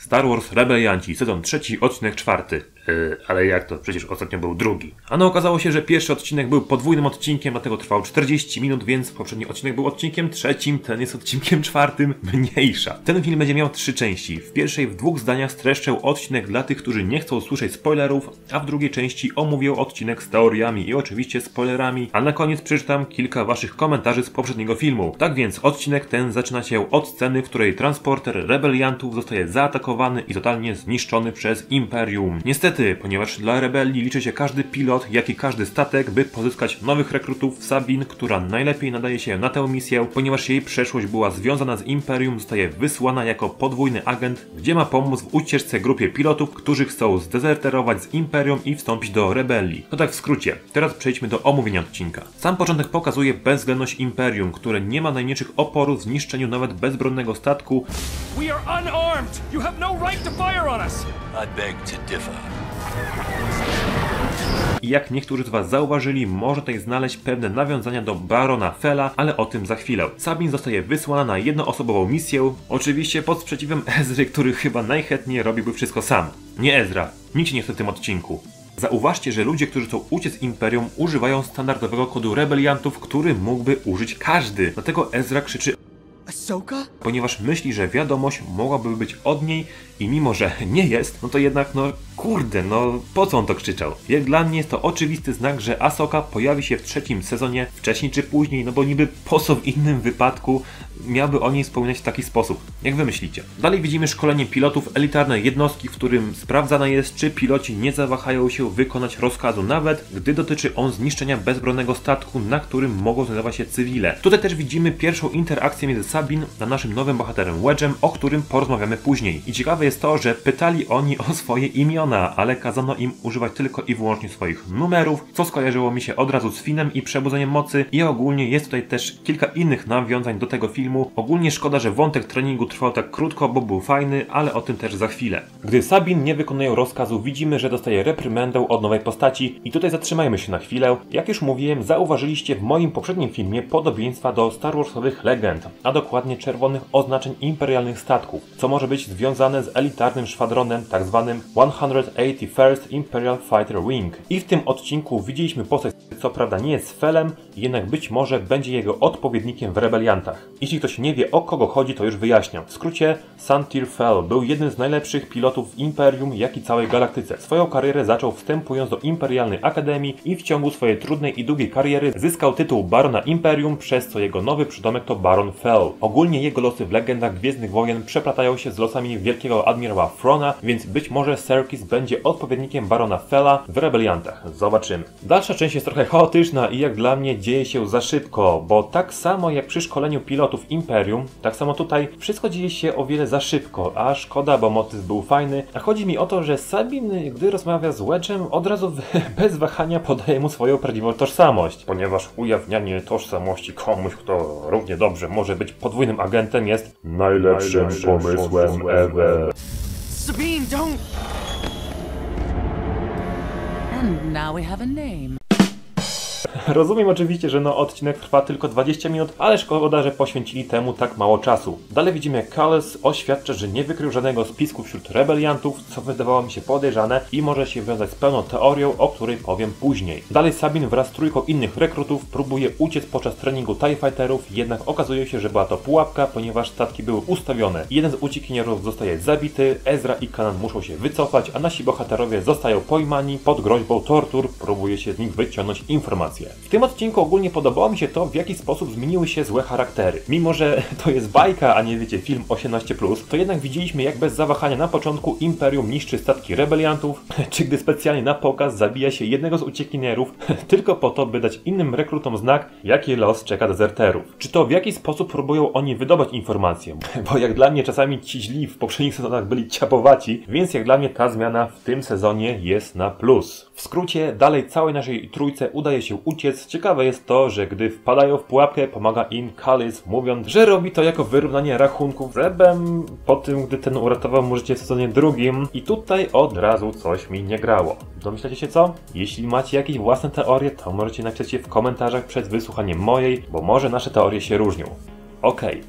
Star Wars Rebelianci, sezon 3, odcinek 4. Ale jak to? Przecież ostatnio był drugi. Ano okazało się, że pierwszy odcinek był podwójnym odcinkiem, dlatego trwał 40 minut, więc poprzedni odcinek był odcinkiem 3, ten jest odcinkiem 4, mniejsza. Ten film będzie miał 3 części. W pierwszej w 2 zdaniach streszczę odcinek dla tych, którzy nie chcą słyszeć spoilerów, a w drugiej części omówię odcinek z teoriami i oczywiście spoilerami, a na koniec przeczytam kilka waszych komentarzy z poprzedniego filmu. Tak więc odcinek ten zaczyna się od sceny, w której transporter rebeliantów zostaje zaatakowany i totalnie zniszczony przez Imperium. Niestety, ponieważ dla rebelii liczy się każdy pilot, jak i każdy statek, by pozyskać nowych rekrutów, Sabine, która najlepiej nadaje się na tę misję, ponieważ jej przeszłość była związana z Imperium, zostaje wysłana jako podwójny agent, gdzie ma pomóc w ucieczce grupie pilotów, którzy chcą zdezerterować z Imperium i wstąpić do rebelii. To tak w skrócie. Teraz przejdźmy do omówienia odcinka. Sam początek pokazuje bezwzględność Imperium, które nie ma najmniejszych oporów w zniszczeniu nawet bezbronnego statku. We are unarmed. You have no right to fire on us. I beg to differ. I jak niektórzy z was zauważyli, można tutaj znaleźć pewne nawiązania do Barona Fela, ale o tym za chwilę. Sabine zostaje wysłana na jednoosobową misję, oczywiście pod sprzeciwem Ezry, który chyba najchętniej robiłby wszystko sam. Nie Ezra, nikt się nie chce w tym odcinku. Zauważcie, że ludzie, którzy chcą uciec z Imperium, używają standardowego kodu rebeliantów, który mógłby użyć każdy. Dlatego Ezra krzyczy Ahsoka? Ponieważ myśli, że wiadomość mogłaby być od niej i mimo, że nie jest, no to jednak kurde, po co on to krzyczał? Jak dla mnie jest to oczywisty znak, że Ahsoka pojawi się w 3. sezonie, wcześniej czy później, no bo niby po co w innym wypadku miałby o niej wspominać w taki sposób? Jak wy myślicie? Dalej widzimy szkolenie pilotów, elitarne jednostki, w którym sprawdzana jest, czy piloci nie zawahają się wykonać rozkazu, nawet gdy dotyczy on zniszczenia bezbronnego statku, na którym mogą znajdować się cywile. Tutaj też widzimy pierwszą interakcję między Sabine a naszym nowym bohaterem Wedge'em, o którym porozmawiamy później. I ciekawe jest to, że pytali oni o swoje imiona, ale kazano im używać tylko i wyłącznie swoich numerów, co skojarzyło mi się od razu z Finnem i Przebudzeniem Mocy, i ogólnie jest tutaj też kilka innych nawiązań do tego filmu. Ogólnie szkoda, że wątek treningu trwał tak krótko, bo był fajny, ale o tym też za chwilę. Gdy Sabine nie wykonuje rozkazu, widzimy, że dostaje reprymendę od nowej postaci i tutaj zatrzymajmy się na chwilę. Jak już mówiłem, zauważyliście w moim poprzednim filmie podobieństwa do Star Warsowych legend, a dokładnie czerwonych oznaczeń imperialnych statków, co może być związane z elitarnym szwadronem, tak zwanym 181st Imperial Fighter Wing. I w tym odcinku widzieliśmy postać, co prawda nie jest Felem, jednak być może będzie jego odpowiednikiem w rebeliantach. Jeśli ktoś nie wie, o kogo chodzi, to już wyjaśniam. W skrócie, Soontir Fel był jednym z najlepszych pilotów w Imperium, jak i całej galaktyce. Swoją karierę zaczął wstępując do Imperialnej Akademii i w ciągu swojej trudnej i długiej kariery zyskał tytuł Barona Imperium, przez co jego nowy przydomek to Baron Fel. Ogólnie jego losy w legendach Gwiezdnych Wojen przeplatają się z losami Wielkiego Admirała Thrawna, więc być może Serkis będzie odpowiednikiem Barona Fela w rebeliantach. Zobaczymy. Dalsza część jest trochę chaotyczna i jak dla mnie dzieje się za szybko, bo tak samo jak przy szkoleniu pilotów Imperium, tak samo tutaj wszystko dzieje się o wiele za szybko, a szkoda, bo motyw był fajny. A chodzi mi o to, że Sabine, gdy rozmawia z Wedge'em, od razu bez wahania podaje mu swoją prawdziwą tożsamość, ponieważ ujawnianie tożsamości komuś, kto równie dobrze może być podwójnym agentem, jest najlepszym pomysłem ever. Sabine, don't! And now we have a name. Rozumiem oczywiście, że odcinek trwa tylko 20 minut, ale szkoda, że poświęcili temu tak mało czasu. Dalej widzimy, Kallus oświadcza, że nie wykrył żadnego spisku wśród rebeliantów, co wydawało mi się podejrzane i może się wiązać z pełną teorią, o której powiem później. Dalej Sabine wraz z trójką innych rekrutów próbuje uciec podczas treningu TIE Fighterów, jednak okazuje się, że była to pułapka, ponieważ statki były ustawione. Jeden z uciekinierów zostaje zabity, Ezra i Kanan muszą się wycofać, a nasi bohaterowie zostają pojmani, pod groźbą tortur próbuje się z nich wyciągnąć informacje. W tym odcinku ogólnie podobało mi się to, w jaki sposób zmieniły się złe charaktery. Mimo że to jest bajka, a nie wiecie, film 18+, to jednak widzieliśmy, jak bez zawahania na początku Imperium niszczy statki rebeliantów, czy gdy specjalnie na pokaz zabija się jednego z uciekinierów, tylko po to, by dać innym rekrutom znak, jaki los czeka dezerterów. Czy to w jaki sposób próbują oni wydobyć informacje, bo jak dla mnie czasami ci źli w poprzednich sezonach byli ciapowaci, więc jak dla mnie ta zmiana w tym sezonie jest na plus. W skrócie, dalej całej naszej trójce udaje się uciec. Ciekawe jest to, że gdy wpadają w pułapkę, pomaga im Kallus, mówiąc, że robi to jako wyrównanie rachunków z Rebem, po tym, gdy ten uratował mu życie w sezonie 2. I tutaj od razu coś mi nie grało. Domyślacie się co? Jeśli macie jakieś własne teorie, to możecie napisać je w komentarzach przed wysłuchaniem mojej, bo może nasze teorie się różnią. Okej.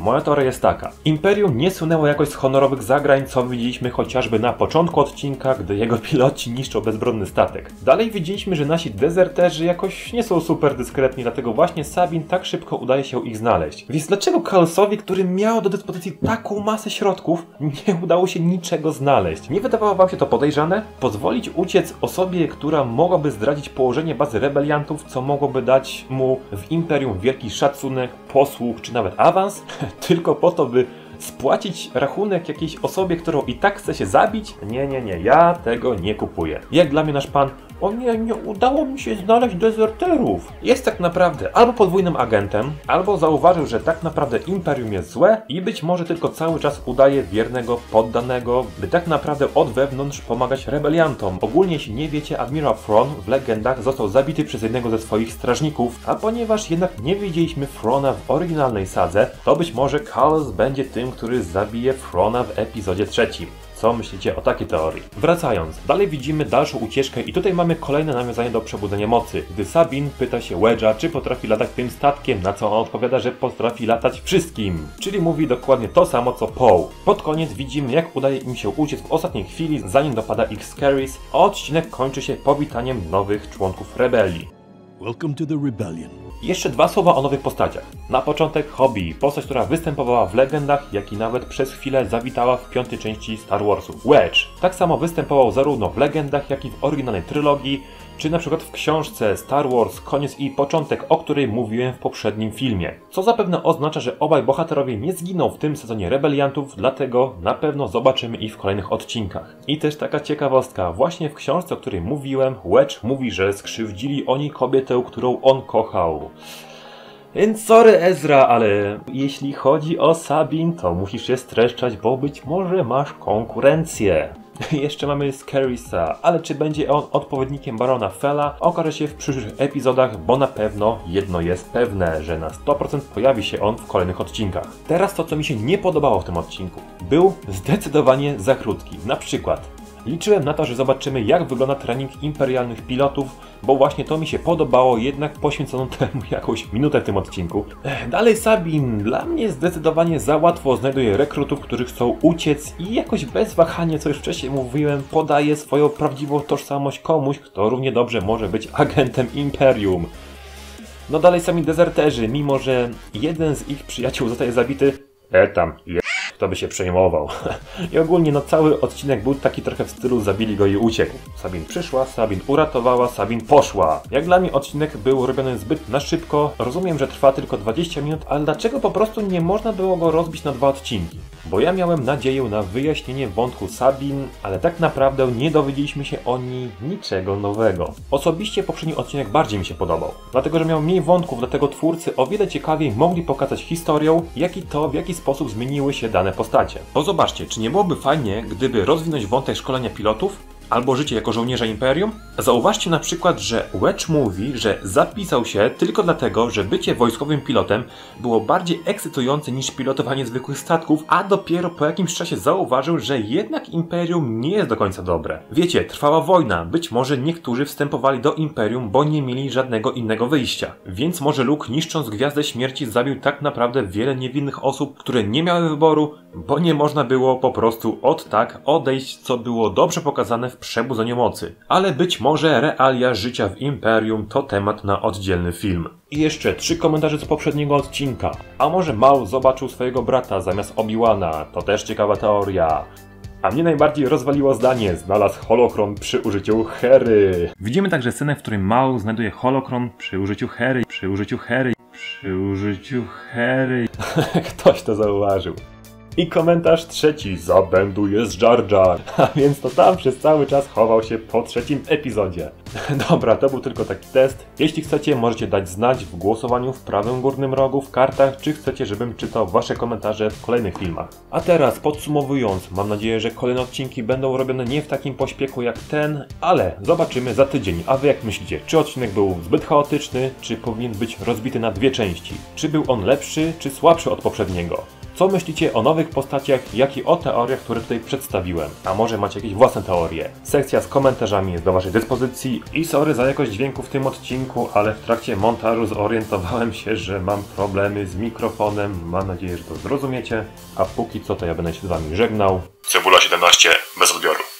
Moja teoria jest taka. Imperium nie słynęło jakoś z honorowych zagrań, co widzieliśmy chociażby na początku odcinka, gdy jego piloci niszczą bezbronny statek. Dalej widzieliśmy, że nasi dezerterzy jakoś nie są super dyskretni, dlatego właśnie Sabine tak szybko udaje się ich znaleźć. Więc dlaczego Kallusowi, który miał do dyspozycji taką masę środków, nie udało się niczego znaleźć? Nie wydawało wam się to podejrzane? Pozwolić uciec osobie, która mogłaby zdradzić położenie bazy rebeliantów, co mogłoby dać mu w Imperium wielki szacunek, posłuch czy nawet awans? Tylko po to, by spłacić rachunek jakiejś osobie, którą i tak chce się zabić? Nie, ja tego nie kupuję. Jak dla mnie nasz pan, o nie udało mi się znaleźć dezerterów. Jest tak naprawdę albo podwójnym agentem, albo zauważył, że tak naprawdę Imperium jest złe i być może tylko cały czas udaje wiernego poddanego, by tak naprawdę od wewnątrz pomagać rebeliantom. Ogólnie, jeśli nie wiecie, Admirał Thrawn w legendach został zabity przez jednego ze swoich strażników, a ponieważ jednak nie widzieliśmy Thrawna w oryginalnej sadze, to być może Kallus będzie tym, który zabije Thrawna w epizodzie 3. Co myślicie o takiej teorii? Wracając, dalej widzimy dalszą ucieczkę i tutaj mamy kolejne nawiązanie do Przebudzenia Mocy, gdy Sabine pyta się Wedge'a, czy potrafi latać tym statkiem, na co on odpowiada, że potrafi latać wszystkim. Czyli mówi dokładnie to samo co Poe. Pod koniec widzimy, jak udaje im się uciec w ostatniej chwili, zanim dopada ich Scaris, a odcinek kończy się powitaniem nowych członków Rebelii. Welcome to the Rebellion. Jeszcze dwa słowa o nowych postaciach. Na początek Hobby, postać, która występowała w legendach, jak i nawet przez chwilę zawitała w 5. części Star Warsu. Wedge tak samo występował zarówno w legendach, jak i w oryginalnej trylogii, czy na przykład w książce Star Wars Koniec i Początek, o której mówiłem w poprzednim filmie. Co zapewne oznacza, że obaj bohaterowie nie zginą w tym sezonie rebeliantów, dlatego na pewno zobaczymy ich w kolejnych odcinkach. I też taka ciekawostka, właśnie w książce, o której mówiłem, Wedge mówi, że skrzywdzili oni kobietę, którą on kochał. Więc sorry Ezra, ale jeśli chodzi o Sabine, to musisz się streszczać, bo być może masz konkurencję. Jeszcze mamy Scarisa, ale czy będzie on odpowiednikiem Barona Fela, okaże się w przyszłych epizodach, bo na pewno jedno jest pewne, że na 100% pojawi się on w kolejnych odcinkach. Teraz to, co mi się nie podobało w tym odcinku. Był zdecydowanie za krótki. Na przykład liczyłem na to, że zobaczymy, jak wygląda trening imperialnych pilotów, bo właśnie to mi się podobało, jednak poświęcono temu jakąś minutę w tym odcinku. Dalej Sabine dla mnie zdecydowanie za łatwo znajduje rekrutów, którzy chcą uciec i jakoś bez wahania, co już wcześniej mówiłem, podaje swoją prawdziwą tożsamość komuś, kto równie dobrze może być agentem Imperium. No dalej sami dezerterzy, mimo że jeden z ich przyjaciół zostaje zabity, kto by się przejmował. I ogólnie no cały odcinek był taki trochę w stylu zabili go i uciekł. Sabine przyszła, Sabine uratowała, Sabine poszła. Jak dla mnie odcinek był robiony zbyt na szybko, rozumiem, że trwa tylko 20 minut, ale dlaczego po prostu nie można było go rozbić na 2 odcinki? Bo ja miałem nadzieję na wyjaśnienie wątku Sabine, ale tak naprawdę nie dowiedzieliśmy się o niej niczego nowego. Osobiście poprzedni odcinek bardziej mi się podobał, dlatego że miał mniej wątków, dlatego twórcy o wiele ciekawiej mogli pokazać historią, jak i to, w jaki sposób zmieniły się dane postacie. Bo zobaczcie, czy nie byłoby fajnie, gdyby rozwinąć wątek szkolenia pilotów, albo życie jako żołnierza Imperium? Zauważcie na przykład, że Wedge mówi, że zapisał się tylko dlatego, że bycie wojskowym pilotem było bardziej ekscytujące niż pilotowanie zwykłych statków, a dopiero po jakimś czasie zauważył, że jednak Imperium nie jest do końca dobre. Wiecie, trwała wojna, być może niektórzy wstępowali do Imperium, bo nie mieli żadnego innego wyjścia. Więc może Luke, niszcząc Gwiazdę Śmierci, zabił tak naprawdę wiele niewinnych osób, które nie miały wyboru, bo nie można było po prostu od tak odejść, co było dobrze pokazane w Przebudzeniu Mocy. Ale być może realia życia w Imperium to temat na oddzielny film. I jeszcze 3 komentarze z poprzedniego odcinka. A może Maul zobaczył swojego brata zamiast Obi-Wana? To też ciekawa teoria. A mnie najbardziej rozwaliło zdanie, znalazł Holokron przy użyciu Hery. Widzimy także scenę, w której Maul znajduje Holokron przy użyciu Hery, Ktoś to zauważył. I komentarz 3. Zabęduje z Jar Jar. A więc to tam przez cały czas chował się po 3. epizodzie. Dobra, to był tylko taki test. Jeśli chcecie, możecie dać znać w głosowaniu w prawym górnym rogu w kartach, czy chcecie, żebym czytał wasze komentarze w kolejnych filmach. A teraz podsumowując, mam nadzieję, że kolejne odcinki będą robione nie w takim pośpiechu jak ten, ale zobaczymy za tydzień. A wy jak myślicie, czy odcinek był zbyt chaotyczny, czy powinien być rozbity na 2 części? Czy był on lepszy, czy słabszy od poprzedniego? Co myślicie o nowych postaciach, jak i o teoriach, które tutaj przedstawiłem? A może macie jakieś własne teorie? Sekcja z komentarzami jest do waszej dyspozycji i sorry za jakość dźwięku w tym odcinku, ale w trakcie montażu zorientowałem się, że mam problemy z mikrofonem. Mam nadzieję, że to zrozumiecie. A póki co to ja będę się z wami żegnał. Cebula 17 bez odbioru.